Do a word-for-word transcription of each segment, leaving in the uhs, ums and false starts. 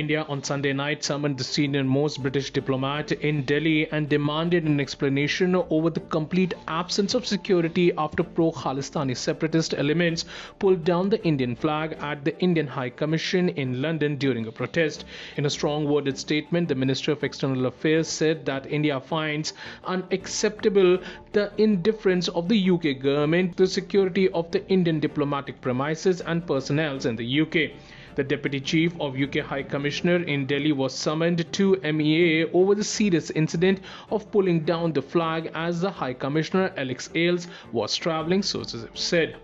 India on Sunday night summoned the senior-most British diplomat in Delhi and demanded an explanation over the complete absence of security after pro-Khalistani separatist elements pulled down the Indian flag at the Indian High Commission in London during a protest. In a strong-worded statement, the Minister of External Affairs said that India finds unacceptable the indifference of the U K government to the security of the Indian diplomatic premises and personnel in the U K. The Deputy Chief of U K High Commissioner in Delhi was summoned to M E A over the serious incident of pulling down the flag as the High Commissioner Alex Ailes was travelling, sources have said.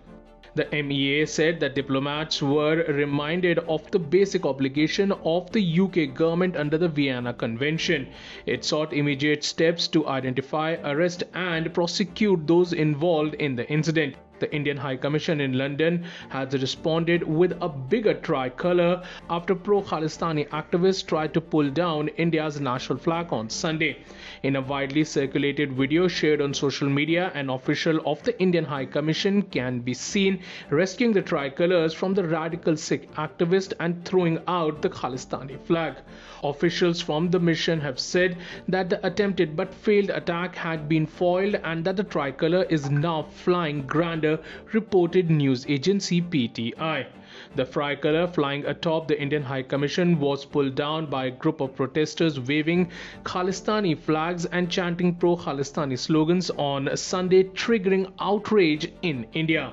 The M E A said that diplomats were reminded of the basic obligation of the U K government under the Vienna Convention. It sought immediate steps to identify, arrest and prosecute those involved in the incident. The Indian High Commission in London has responded with a bigger tricolour after pro-Khalistani activists tried to pull down India's national flag on Sunday. In a widely circulated video shared on social media, an official of the Indian High Commission can be seen rescuing the tricolours from the radical Sikh activist and throwing out the Khalistani flag. Officials from the mission have said that the attempted but failed attack had been foiled and that the tricolour is now flying grander, reported news agency P T I. The tricolour flying atop the Indian High Commission was pulled down by a group of protesters waving Khalistani flags and chanting pro-Khalistani slogans on Sunday, triggering outrage in India.